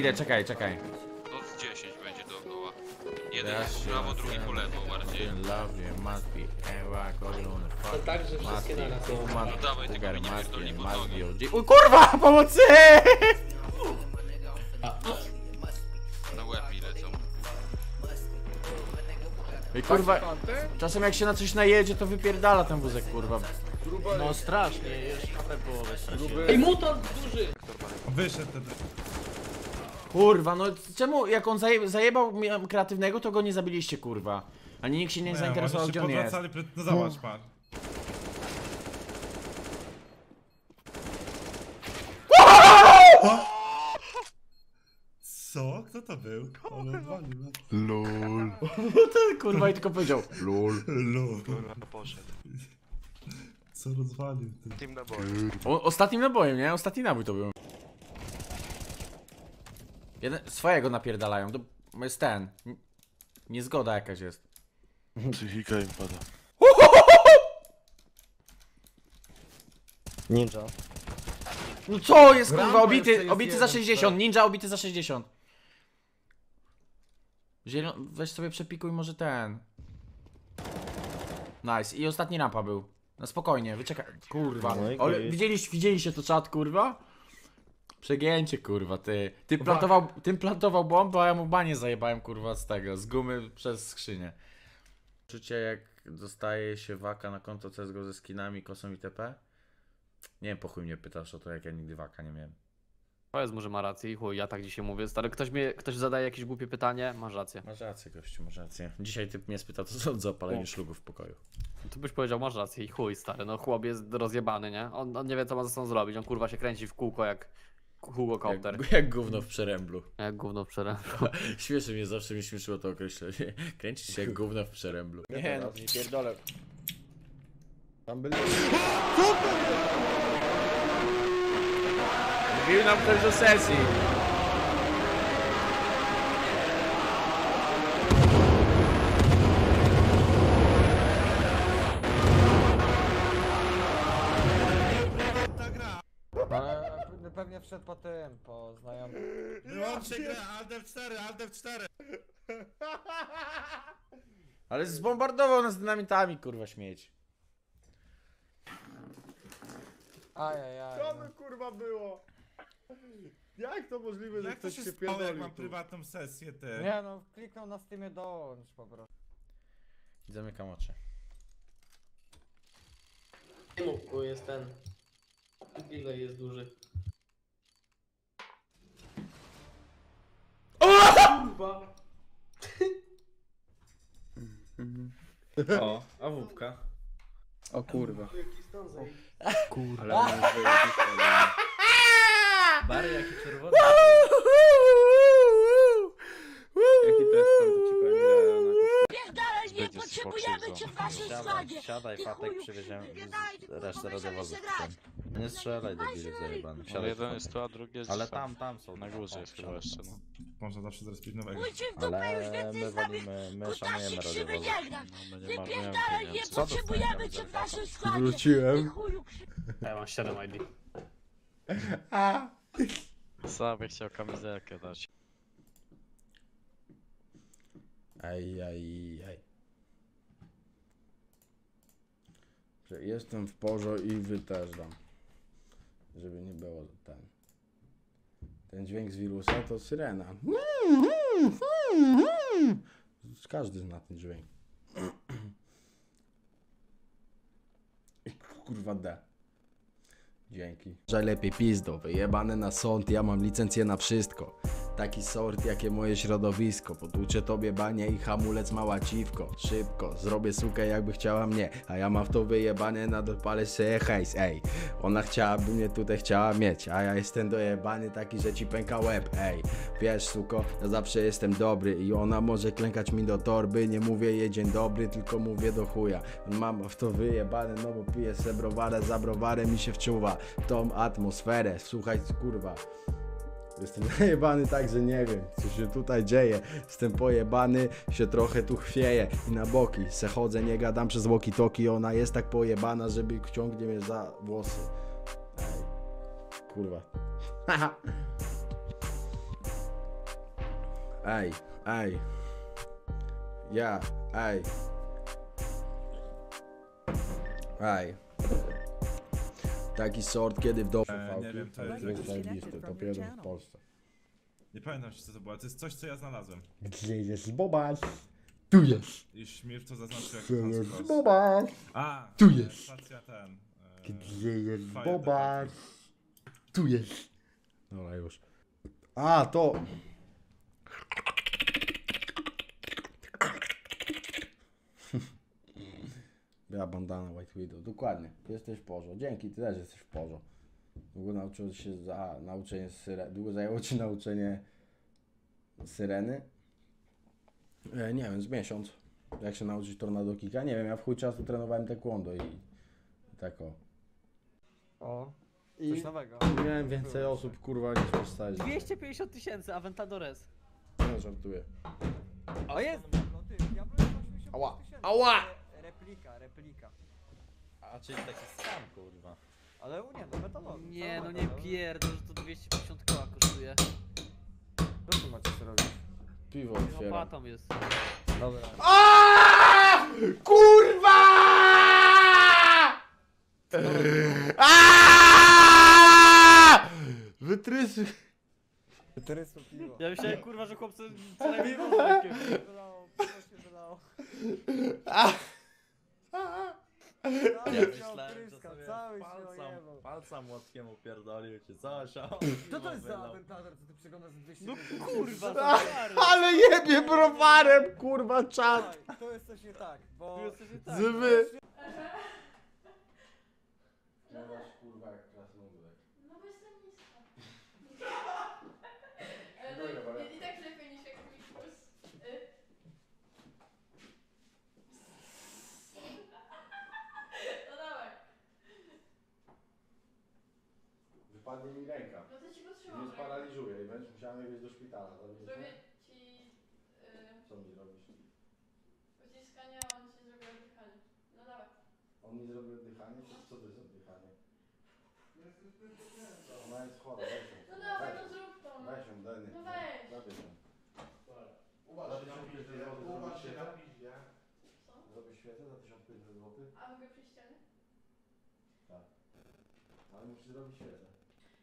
Idę, czekaj. To 10 będzie dookoła. Jeden w prawo, drugi po lewo bardziej. To tak, że wszystkie na nas. No dawaj, tylko mi nie pierdolni pod nogi. O kurwa, pomocy! Na łeb mi lecą. I kurwa, czasem jak się na coś najedzie, to wypierdala ten wózek, kurwa. No strasznie, jeszcze HP połowę strasznie. Ej, mutant duży! Wyszedł ten. Kurwa, no czemu jak on zajebał kreatywnego, to go nie zabiliście, kurwa. Ani nikt się nie zainteresował, gdzie on jest. No zobacz, pan. Co? Kto to był? LOL. Ten kurwa i tylko powiedział LOL. LOL. Poszedł. Co rozwalił ten? Ostatnim nabojem. Ostatnim nabojem, nie? Ostatni nabój to był. Jeden, swojego napierdalają, to jest ten. Niezgoda jakaś jest. Psychika im pada. Ninja. No co jest kurwa, obity za 60, ninja obity za 60. Zielony, weź sobie przepikuj może ten. Nice, i ostatni rampa był. No spokojnie, wyczekaj, kurwa. Widzieliście to czat, kurwa? Przegięcie, kurwa, ty. Tym plantował bombę, a ja mu banie zajebałem, kurwa, z tego, z gumy przez skrzynię. Czucie jak dostaje się waka na konto CSGO ze skinami, kosą itp? Nie wiem, po chuj mnie pytasz o to, jak ja nigdy waka nie miałem. Powiedz mu, że ma rację, chuj, ja tak dzisiaj mówię, stary, ktoś zadaje jakieś głupie pytanie, masz rację. Masz rację, gościu, masz rację. Dzisiaj ty mnie spytał, co sądzę o paleniu szlubu w pokoju. To byś powiedział, masz rację i chuj, stary, no chłop jest rozjebany, nie? On nie wie, co ma ze sobą zrobić, on kurwa się kręci w kółko jak... Hugokopter. Jak gówno w przeręblu. Jak gówno w przeręblu. Śmieszy mnie, zawsze mi śmieszyło to określenie. Kręcisz się jak gówno w przeręblu. Nie no, nie pierdolę. Tam byli... Mówił nam ktoś do sesji. Pewnie wszedł po tym, po znajomym. Wyłączcie grę, Alt F4. Ale zbombardował nas dynamitami, kurwa, śmieć. Ajajaj. Co to kurwa było? Jak to możliwe, że ktoś się pierdolił? Jak mam prywatną sesję, ty? Nie no, kliknął na Steamie dołącz po prostu. Zamykam oczy. Nie mógł, jest ten. Ile jest duży. Kurwa. O, a wóbka. O kurwa. Kurwa. Ale on jest Bary, jaki czerwony. Jaki to jest tam, to ci powiem. Pierdalej, nie potrzebujemy cię w waszym składzie. Siadaj, Patek, przywieziemy resztę rodowozu. Nie strzelaj, debilu zajebany. Jeden jest tu, a drugi jest... Ale tam są, na górze jest chyba jeszcze, no. Można zawsze zrespić nowego. Ale my szanujemy rodowozy. Wypierdalaj, nie potrzebujemy cię w waszym składzie. Wróciłem. Ja mam 7 ID. Sobie chciał kamizelkę dać. Ajajaj. Jestem w porze i wytażam. Żeby nie było ten. Ten dźwięk z wirusa to syrena. Każdy zna ten dźwięk. Kurwa D. Dzięki. Że lepiej pizdo, wyjebane na sąd, ja mam licencję na wszystko. Taki sort, jakie moje środowisko. Potłuczę tobie banie i hamulec mała ciwko. Szybko, zrobię sukę jakby chciała mnie. A ja mam w to wyjebane, nadopalę się hejs, ej. Ona chciałaby mnie tutaj chciała mieć. A ja jestem dojebany taki, że ci pęka łeb, ej. Wiesz suko, ja zawsze jestem dobry. I ona może klękać mi do torby. Nie mówię jej dzień dobry, tylko mówię do chuja. Mam w to wyjebane, no bo piję se browarę. Za browarem mi się wczuwa tą atmosferę, słuchaj kurwa. Jestem najebany tak, że nie wiem, co się tutaj dzieje. Jestem pojebany, się trochę tu chwieje. I na boki se chodzę, nie gadam przez walkie-talkie. Ona jest tak pojebana, żeby ciągnie mnie za włosy. Ej, kurwa. Ай. Я, ай. Aj. Taki sort, kiedy w domu nie wiem, to jest zajebisty, to pierwszy w Polsce. Nie pamiętam, co to było, to jest coś, co ja znalazłem. Gdzie jest Bobaś? Tu jest. I śmierć to zaznaczył jak Gdzie jest Bobaś? A, tu jest. Stacja ten. Gdzie jest Bobaś? Tu jest. Dobra, już. A, to... Ja bandana White Widow, dokładnie, ty jesteś w porzo, dzięki, ty też jesteś w porzo. Długo nauczyło się nauczenie syreny, długo zajęło ci nauczenie syreny? Nie wiem, z miesiąc, jak się nauczyć tornado kicka, nie wiem, ja w chuj czasu trenowałem taekwondo i tak o. O, i coś nowego. Miałem więcej osób, kurwa, niż postać. 250 000, Aventadores. Nie, żartuję. O jest! No ty, ja byłem 80 000. Ała, ała! Replika. A czyli taki sam, kurwa. Ale u nie, no metalowy. Nie, no nie pierdol, że to 250 koła kosztuje. Co tu macie zrobić? Piwo otwieram. Łopatą jest. Dobra. Aaaa! Kurwa! Aaaa! Wytrysł piwo. Ja myślałem, kurwa, że chłopcy co najmniej piwo wylało. Piwo się wylało. Ja myślałem, że sobie palca młotkiem upierdolił cię, coś. Co to jest za awentador, co ty przeglądasz za 200 000? No kurwa, ale jebie browarem, kurwa, czat. To jest coś nie tak, bo... Tu jest coś nie tak. Zwy... kurwa, jak klasną budek. No bo jestem niska. Ale i tak lepiej niż jak mój głos. Padnie mi ręka. No to ci potrzymam. Nie sparaliżuję i będziesz musiała mnie wejść do szpitala. Zrobię ci... Co mi zrobisz? Uciskanie, a on ci zrobi oddychanie. No dawaj. On mi zrobi oddychanie? Co to jest oddychanie? Ona jest chora, weź ją. No dawaj, no zrób to. Weź ją, daj. No weź. Zabierz ją. Uważaj, za 1500 zł. Uważaj, się napisz, nie? Co? Zrobisz świetę za 1500 zł. A mogę przy ścianie? Tak. Ale musisz zrobić świetę.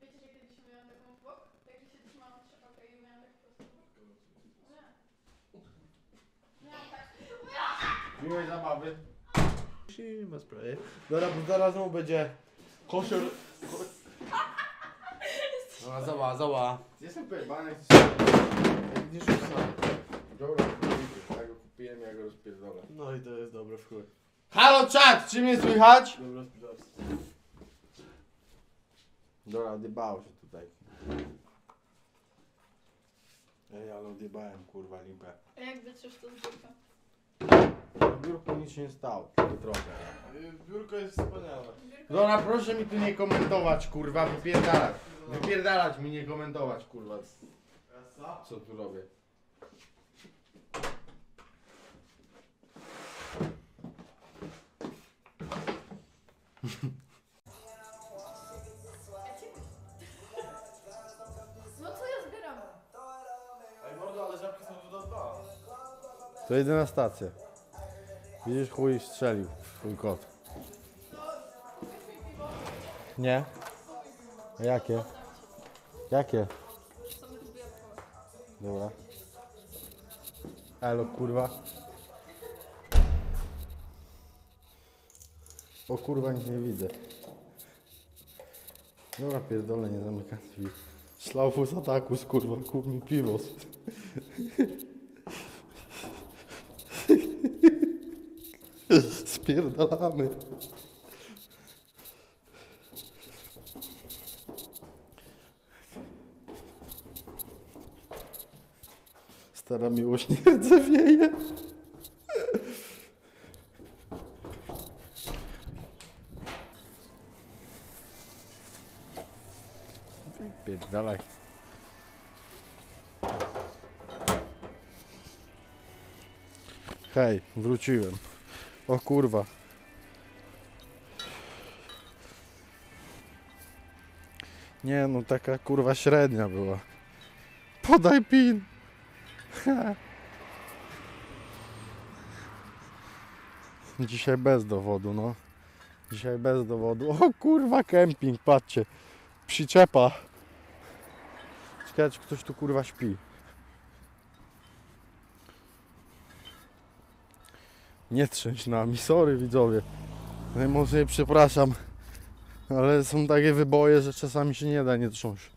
Wiecie, że kiedyś miałam taką bok, tak że się trzymałam trzepakę i miałam tak po prostu. Nie. Miałam tak. Miłej zabawy. Nie ma sprawy. Dobra, bo zaraz mu będzie kosior... Dobra, zała. Jestem pojebany, jak widzisz już sam. Dobra, ja go kupiłem, ja go rozpierdolę. No i to jest dobre w chuj. Halo czat, czy mnie słychać? Dobra, spierdolę. Dobra, odjebało się tutaj. Ej, ale odjebałem, kurwa, limpę. A jak wytrzesz to z biurka? W biurku nic się nie stało, tylko trochę. Biurko jest wspaniałe. Dobra, proszę mi tu nie komentować, kurwa, wypierdalać. Wypierdalać mi, nie komentować, kurwa. Co tu robię? To jedyna stacja. Widzisz, chuj strzelił, chuj kot. Nie? A jakie? Jakie? Dobra. Elo, kurwa. O kurwa, nic nie widzę. Dobra, pierdolę, nie zamykam drzwi. Szlaufus atakus, kurwa, kup mi piwo. Spierdalamy. Stara miłość nie dzewieje. Spierdalaj. Hej, wróciłem. O kurwa. Nie no, taka kurwa średnia była. Podaj PIN. Dzisiaj bez dowodu, no. Dzisiaj bez dowodu. O kurwa, kemping, patrzcie. Przyczepa. Ciekawe, czy ktoś tu kurwa śpi. Nie trzęść nami, sorry widzowie. Najmocniej przepraszam. Ale są takie wyboje, że czasami się nie da nie trząść.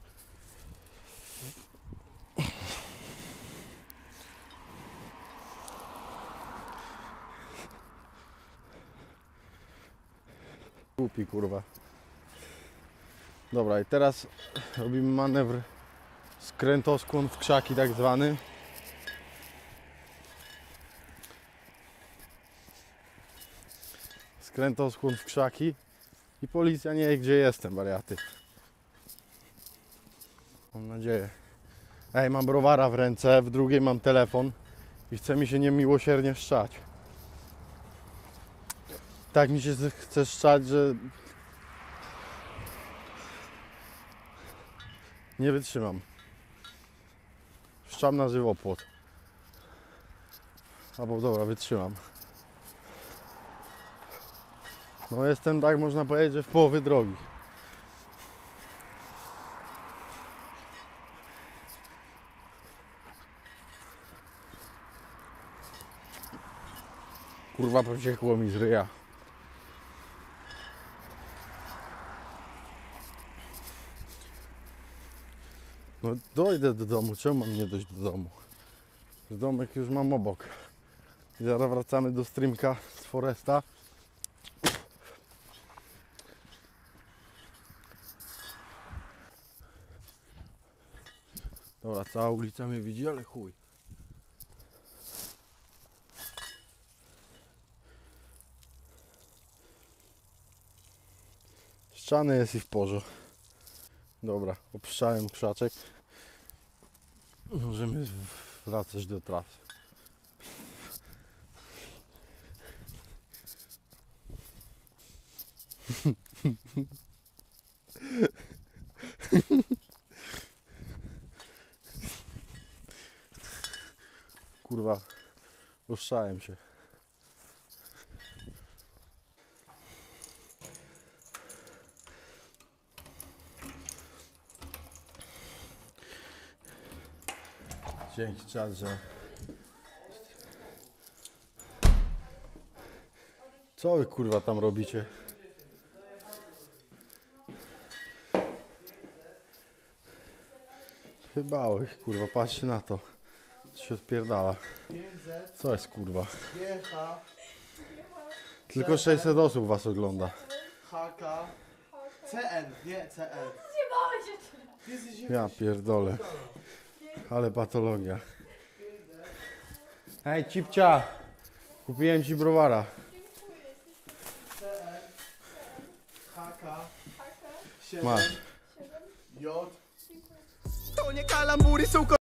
Głupi kurwa. Dobra, i teraz robimy manewr skrętoskłon w krzaki tak zwany. Skrętoskłon w krzaki. I policja nie wie, gdzie jestem, wariaty. Mam nadzieję. Ej, mam browara w ręce, w drugiej mam telefon i chce mi się niemiłosiernie szczać. Tak mi się chce szczać, że nie wytrzymam. Szczam na żywopłot. Albo dobra, wytrzymam. No jestem, tak można powiedzieć, że w połowie drogi. Kurwa, pociekło mi z ryja. No dojdę do domu, czemu mam nie dojść do domu? Domek już mam obok. I zaraz wracamy do streamka z Foresta. Dobra, cała ulica mnie widzi, ale chuj. Ściany jest i w porze. Dobra, obszczałem krzaczek. Możemy wracać do trasy. Kurwa, rozszałem się. Dzięki czarze. Co wy kurwa tam robicie? Chybałych kurwa, patrzcie na to. Się odpierdala. Co jest kurwa? Tylko 600 osób was ogląda. HK. CN, nie CN. Ja pierdolę. Ale patologia. Hej cipcia! Kupiłem ci browara. CN. HK. Masz. J. To nie kalambury są